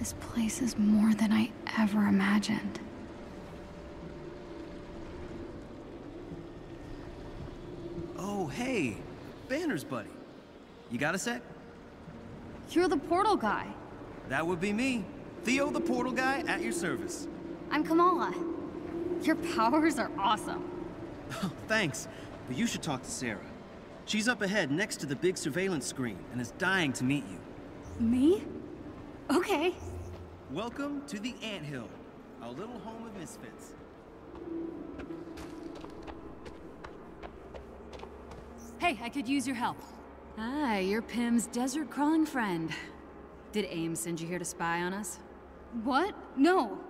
This place is more than I ever imagined. Oh, hey, Banner's buddy. You got a sec? You're the portal guy. That would be me. Theo, the portal guy, at your service. I'm Kamala. Your powers are awesome. Oh, thanks. But you should talk to Sarah. She's up ahead next to the big surveillance screen and is dying to meet you. Me? Okay. Welcome to the Anthill, our little home of misfits. Hey, I could use your help. Ah, you're Pym's desert-crawling friend. Did AIM send you here to spy on us? What? No.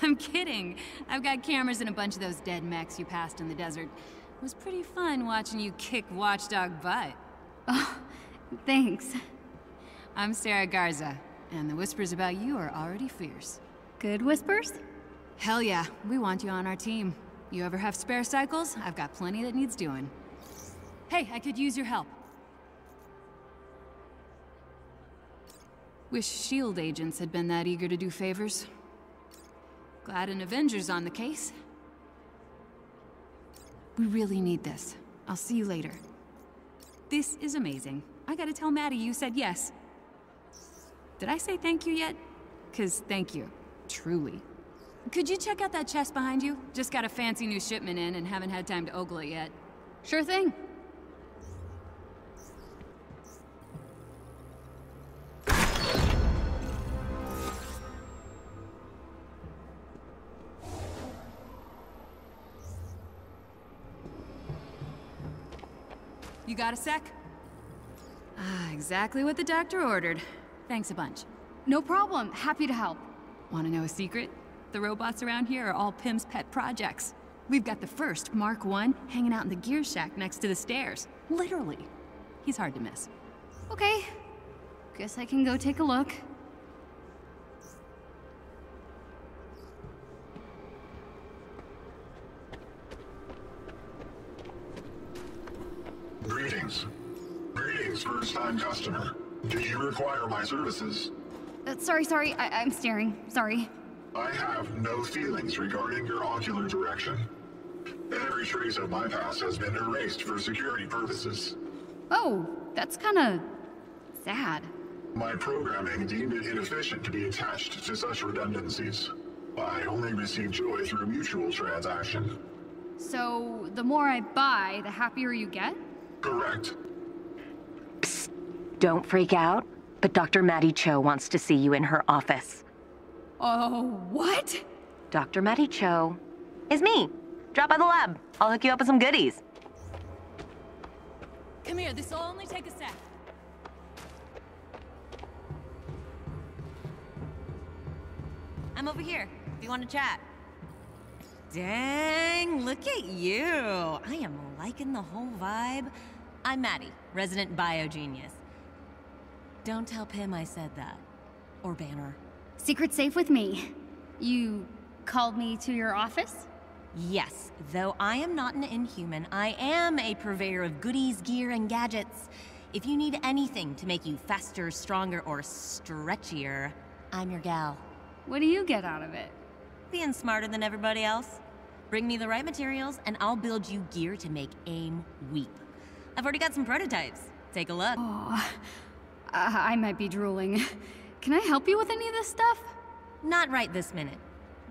I'm kidding. I've got cameras in a bunch of those dead mechs you passed in the desert. It was pretty fun watching you kick watchdog butt. Oh, thanks. I'm Sarah Garza, and the whispers about you are already fierce. Good whispers? Hell yeah. We want you on our team. You ever have spare cycles? I've got plenty that needs doing. Hey, I could use your help. Wish SHIELD agents had been that eager to do favors. Glad an Avenger's on the case. We really need this. I'll see you later. This is amazing. I gotta tell Maddie you said yes. Did I say thank you yet? 'Cause thank you. Truly. Could you check out that chest behind you? Just got a fancy new shipment in and haven't had time to ogle it yet. Sure thing. You got a sec? Ah, exactly what the doctor ordered. Thanks a bunch. No problem. Happy to help. Want to know a secret? The robots around here are all Pym's pet projects. We've got the first, Mark One, hanging out in the gear shack next to the stairs. Literally. He's hard to miss. Okay. Guess I can go take a look. Greetings. Greetings, first-time customer. Do you require my services? Sorry. I'm staring. Sorry. I have no feelings regarding your ocular direction. Every trace of my past has been erased for security purposes. Oh, that's kinda sad. My programming deemed it inefficient to be attached to such redundancies. I only receive joy through mutual transaction. So, the more I buy, the happier you get? Correct. Psst, don't freak out, but Dr. Maddie Cho wants to see you in her office. Oh, what? Dr. Maddie Cho is me. Drop by the lab. I'll hook you up with some goodies. Come here, this'll only take a sec. I'm over here, if you want to chat. Dang, look at you. I am liking the whole vibe. I'm Maddie, resident bio genius. Don't tell Pym I said that. Or Banner. Secret safe with me. You called me to your office? Yes, though I am not an inhuman, I am a purveyor of goodies, gear, and gadgets. If you need anything to make you faster, stronger, or stretchier, I'm your gal. What do you get out of it? Being smarter than everybody else. Bring me the right materials, and I'll build you gear to make AIM weep. I've already got some prototypes. Take a look. Oh, I might be drooling. Can I help you with any of this stuff? Not right this minute.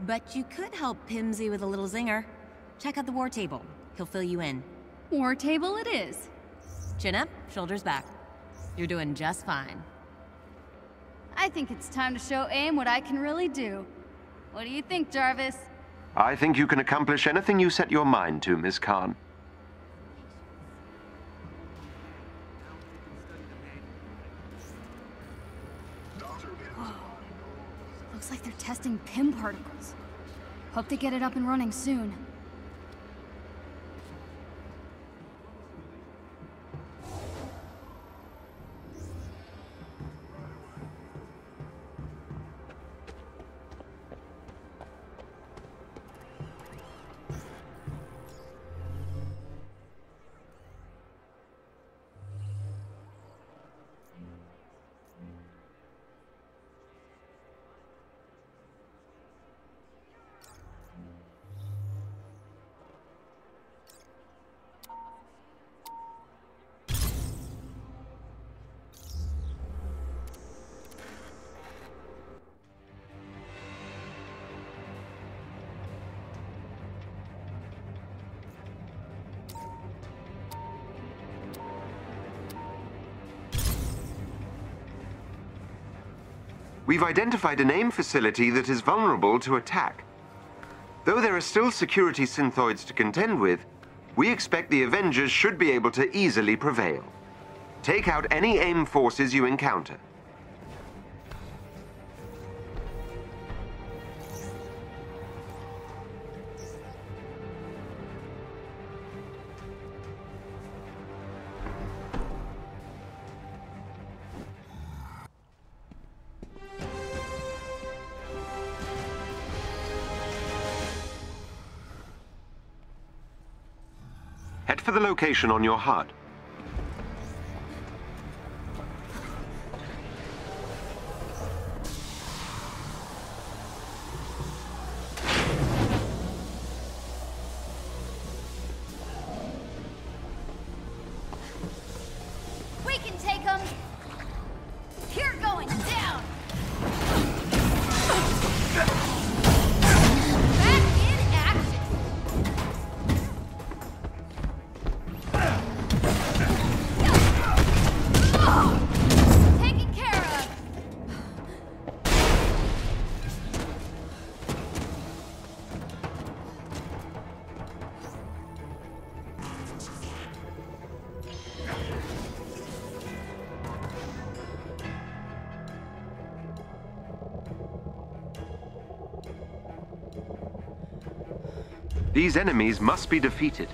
But you could help Pimsy with a little zinger. Check out the war table. He'll fill you in. War table it is. Chin up, shoulders back. You're doing just fine. I think it's time to show AIM what I can really do. What do you think, Jarvis? I think you can accomplish anything you set your mind to, Miss Khan. Whoa. Looks like they're testing Pym particles. Hope they get it up and running soon. we've identified an AIM facility that is vulnerable to attack. Though there are still security synthoids to contend with, we expect the Avengers should be able to easily prevail. Take out any AIM forces you encounter. Head for the location on your HUD. These enemies must be defeated.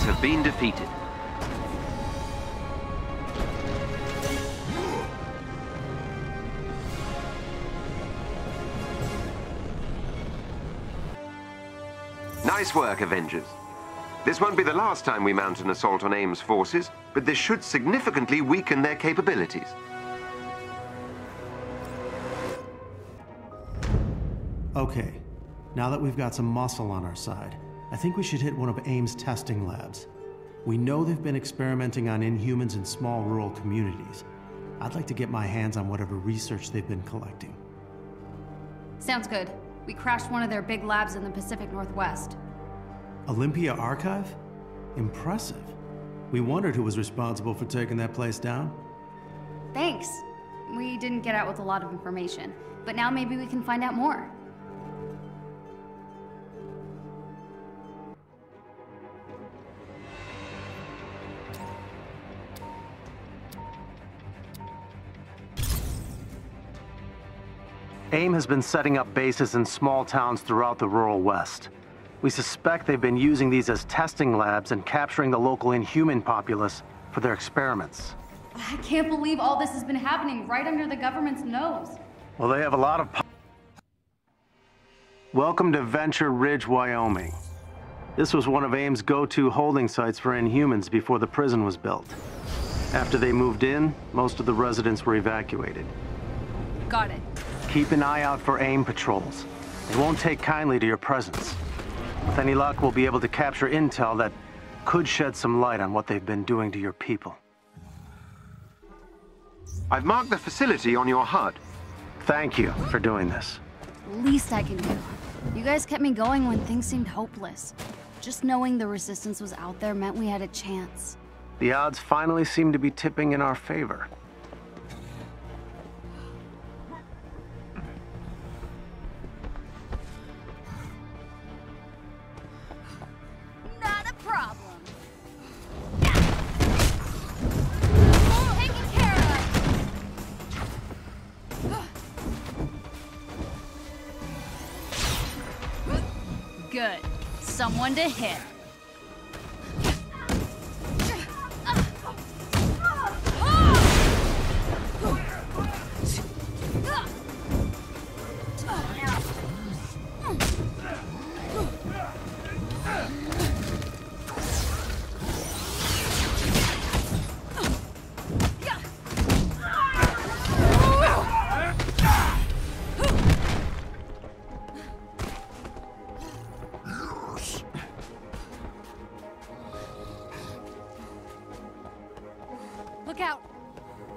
forces have been defeated. Nice work, Avengers. This won't be the last time we mount an assault on AIM's forces, but this should significantly weaken their capabilities. Okay, now that we've got some muscle on our side, I think we should hit one of AIM's testing labs. We know they've been experimenting on inhumans in small rural communities. I'd like to get my hands on whatever research they've been collecting. Sounds good. We crashed one of their big labs in the Pacific Northwest. Olympia Archive? Impressive. We wondered who was responsible for taking that place down. Thanks. We didn't get out with a lot of information, but now maybe we can find out more. AIM has been setting up bases in small towns throughout the rural West. We suspect they've been using these as testing labs and capturing the local inhuman populace for their experiments. I can't believe all this has been happening right under the government's nose. Well, they have a lot of... Welcome to Venture Ridge, Wyoming. This was one of AIM's go-to holding sites for inhumans before the prison was built. After they moved in, most of the residents were evacuated. Got it. Keep an eye out for AIM patrols. They won't take kindly to your presence. With any luck, we'll be able to capture intel that could shed some light on what they've been doing to your people. I've marked the facility on your HUD. Thank you for doing this. Least I can do. You guys kept me going when things seemed hopeless. Just knowing the resistance was out there meant we had a chance. The odds finally seem to be tipping in our favor. Good. Someone to hit.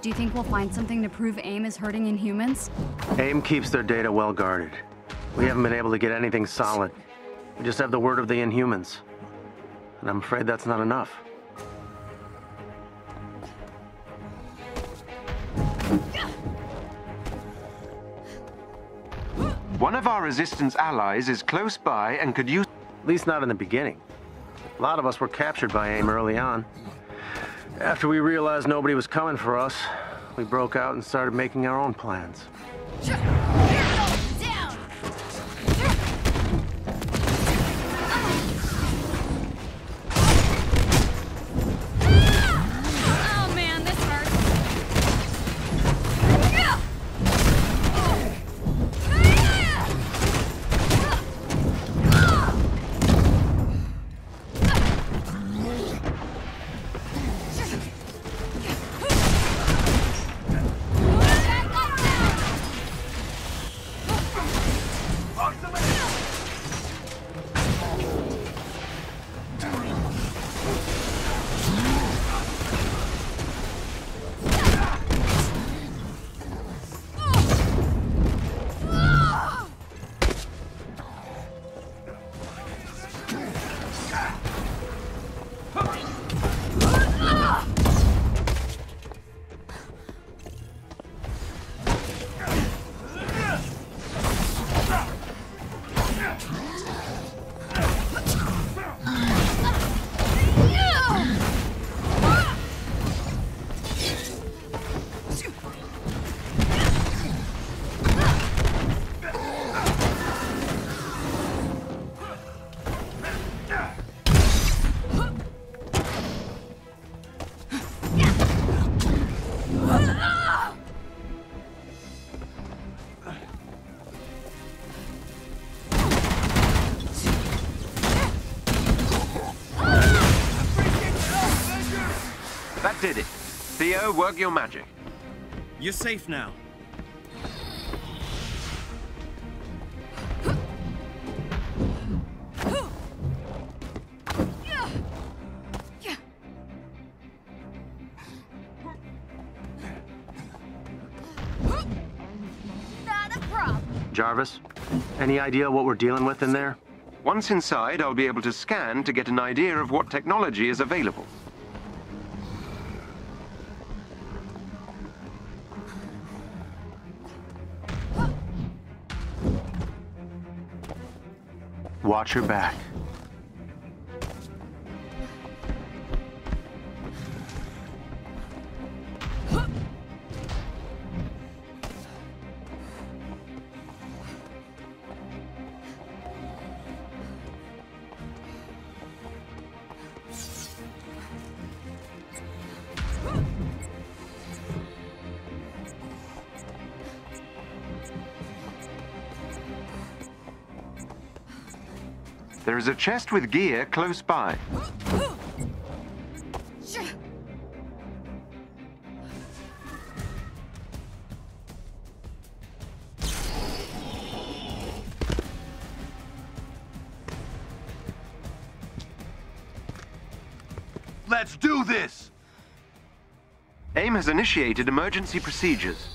Do you think we'll find something to prove AIM is hurting inhumans? AIM keeps their data well guarded. We haven't been able to get anything solid. We just have the word of the inhumans. And I'm afraid that's not enough. One of our resistance allies is close by and could use... At least not in the beginning. A lot of us were captured by AIM early on. After we realized nobody was coming for us, we broke out and started making our own plans. work your magic. You're safe now. Jarvis, any idea what we're dealing with in there? Once inside, I'll be able to scan to get an idea of what technology is available. Watch your back. There is a chest with gear close by. Let's do this! AIM has initiated emergency procedures.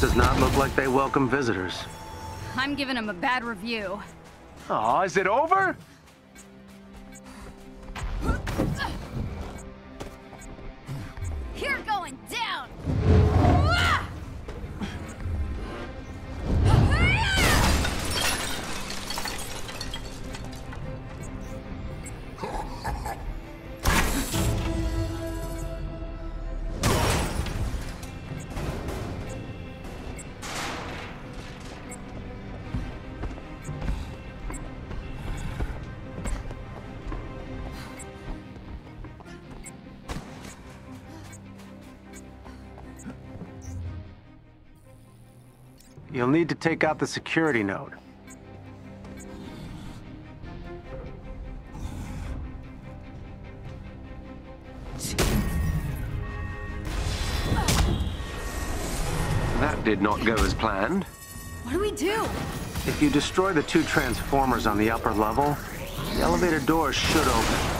Does not look like they welcome visitors. I'm giving them a bad review. Aw, is it over? You're going down! You'll need to take out the security node. That did not go as planned. What do we do? If you destroy the two transformers on the upper level, the elevator door should open.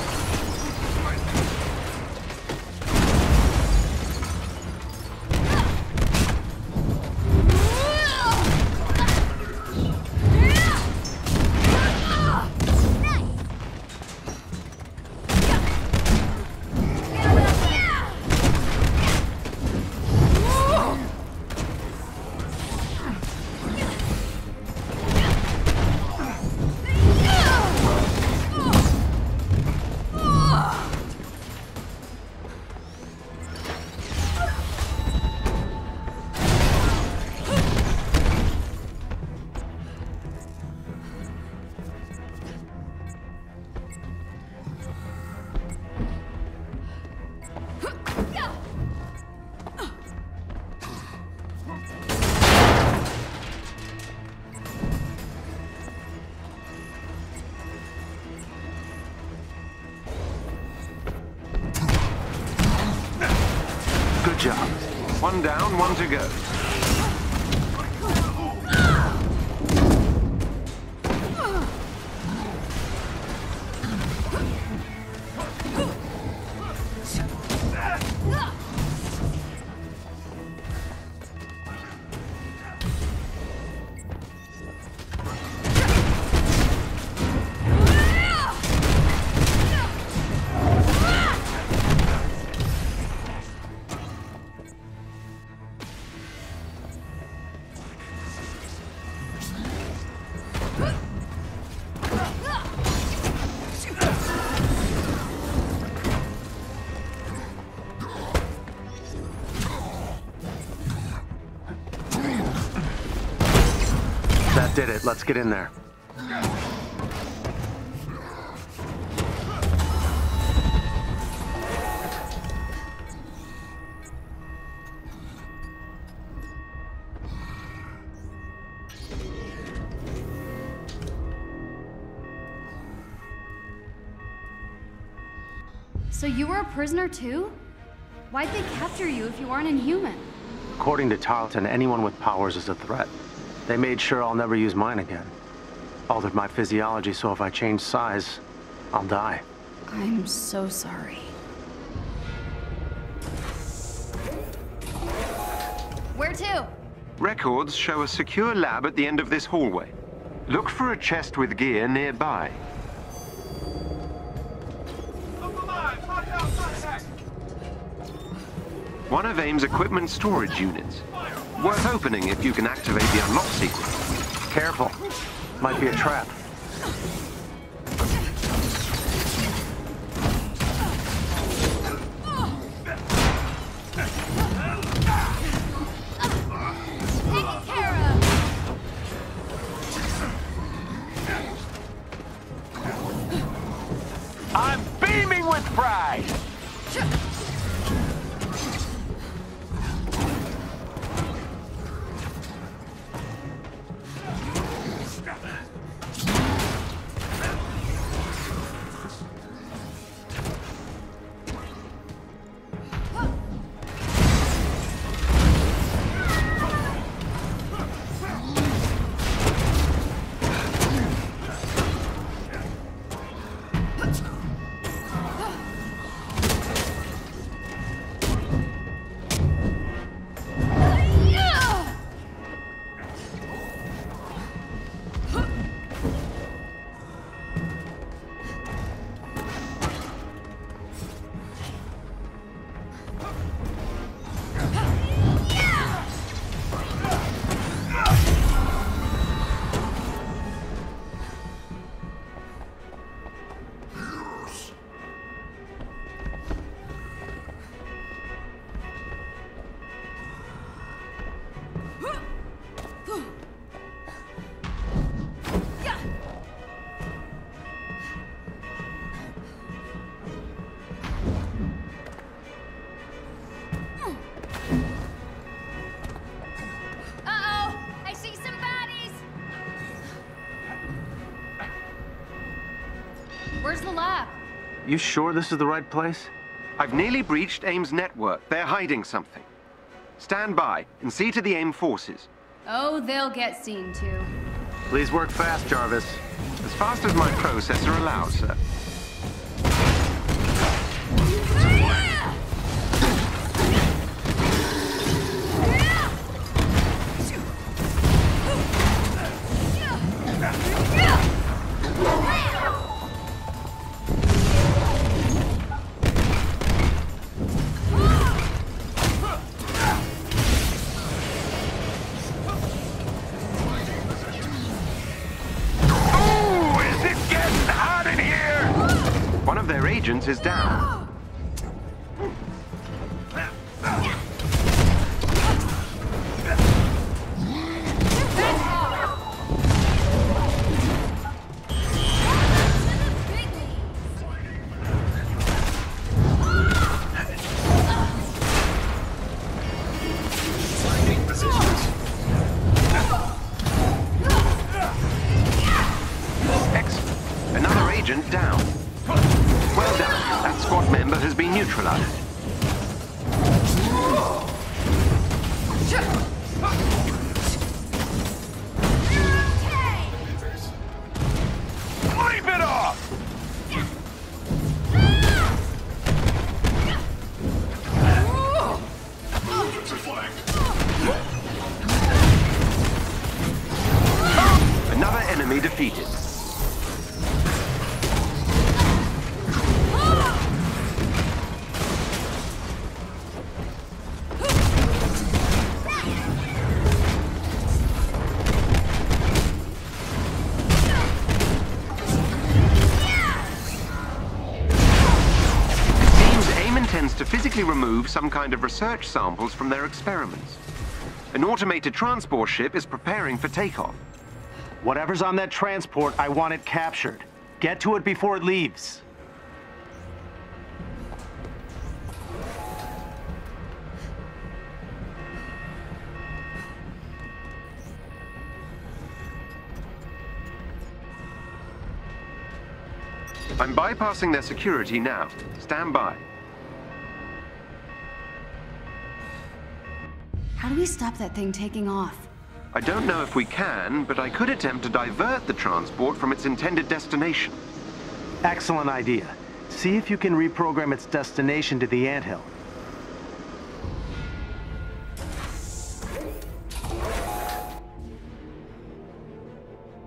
One down, one to go. Did it. Let's get in there. So you were a prisoner too? Why'd they capture you if you aren't inhuman? According to Tarleton, anyone with powers is a threat. They made sure I'll never use mine again. Altered my physiology, so if I change size, I'll die. I'm so sorry. Where to? Records show a secure lab at the end of this hallway. Look for a chest with gear nearby. One of AIM's equipment storage units. Worth opening if you can activate the unlock sequence. Careful. Might be a trap. I'm beaming with pride! You sure this is the right place? I've nearly breached AIM's network. They're hiding something. Stand by and see to the AIM forces. Oh, they'll get seen too. Please work fast, Jarvis. As fast as my processor allows, sir. Is down. Excellent. Another agent down. Well done. That squad member has been neutralized. Enemy defeated. Remove some kind of research samples from their experiments. An automated transport ship is preparing for takeoff. Whatever's on that transport, I want it captured. Get to it before it leaves. I'm bypassing their security now. Stand by. How do we stop that thing taking off? I don't know if we can, but I could attempt to divert the transport from its intended destination. Excellent idea. See if you can reprogram its destination to the anthill.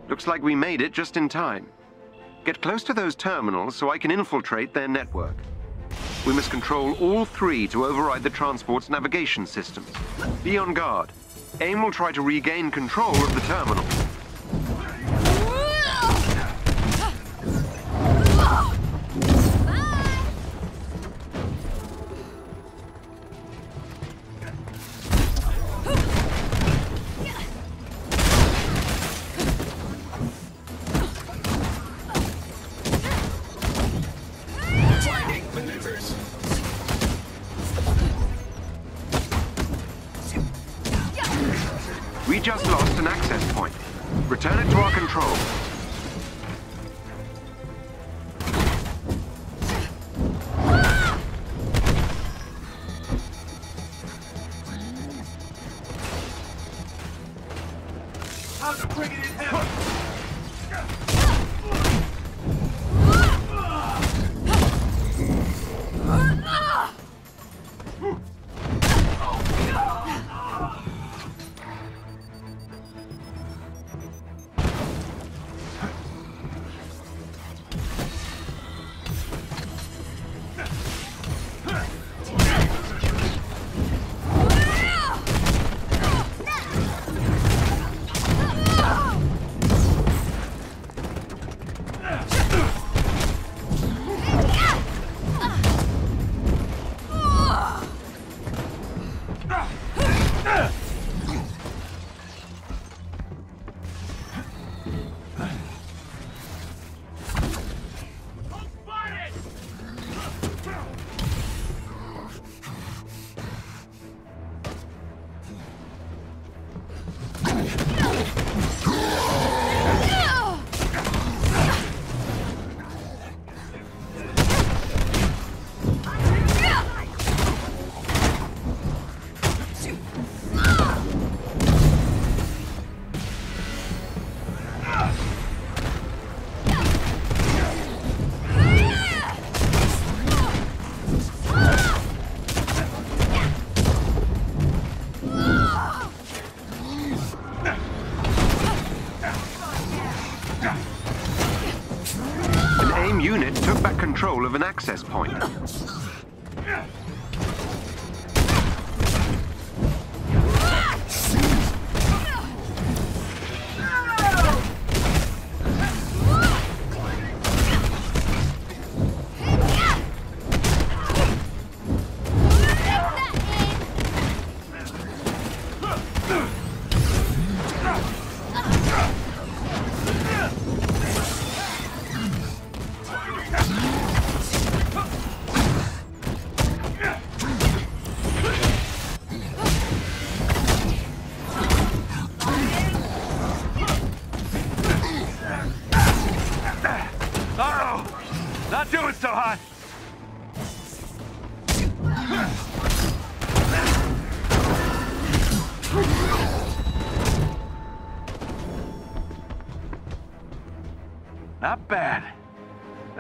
Looks like we made it just in time. Get close to those terminals so I can infiltrate their network. We must control all three to override the transport's navigation systems. Be on guard. AIM will try to regain control of the terminal. Of an access point.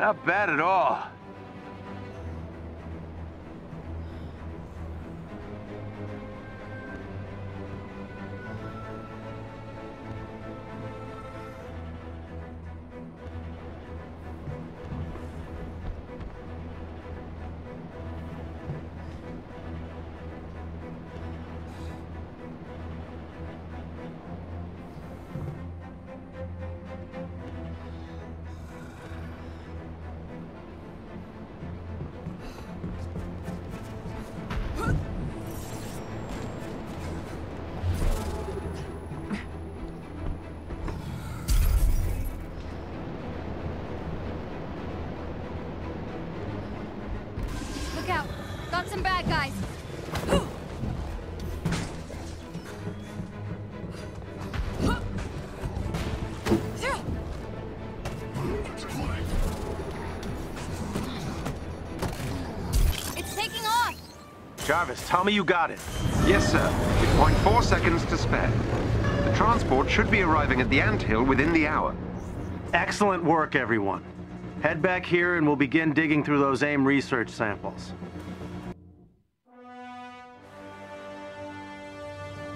Not bad at all. from bad guys. It's taking off. Jarvis, tell me you got it. Yes, sir. With 0.4 seconds to spare. The transport should be arriving at the anthill within the hour. Excellent work, everyone. Head back here and we'll begin digging through those AIM research samples.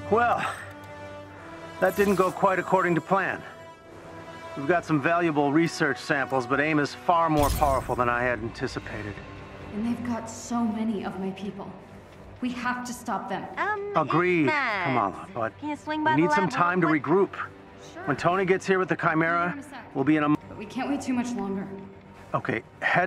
Well, that didn't go quite according to plan. We've got some valuable research samples, but AIM is far more powerful than I had anticipated. And they've got so many of my people. We have to stop them. Agreed, Kamala, but we need some time to regroup. Sure. When Tony gets here with the Chimera, we'll be in a... But we can't wait too much longer. Okay, head...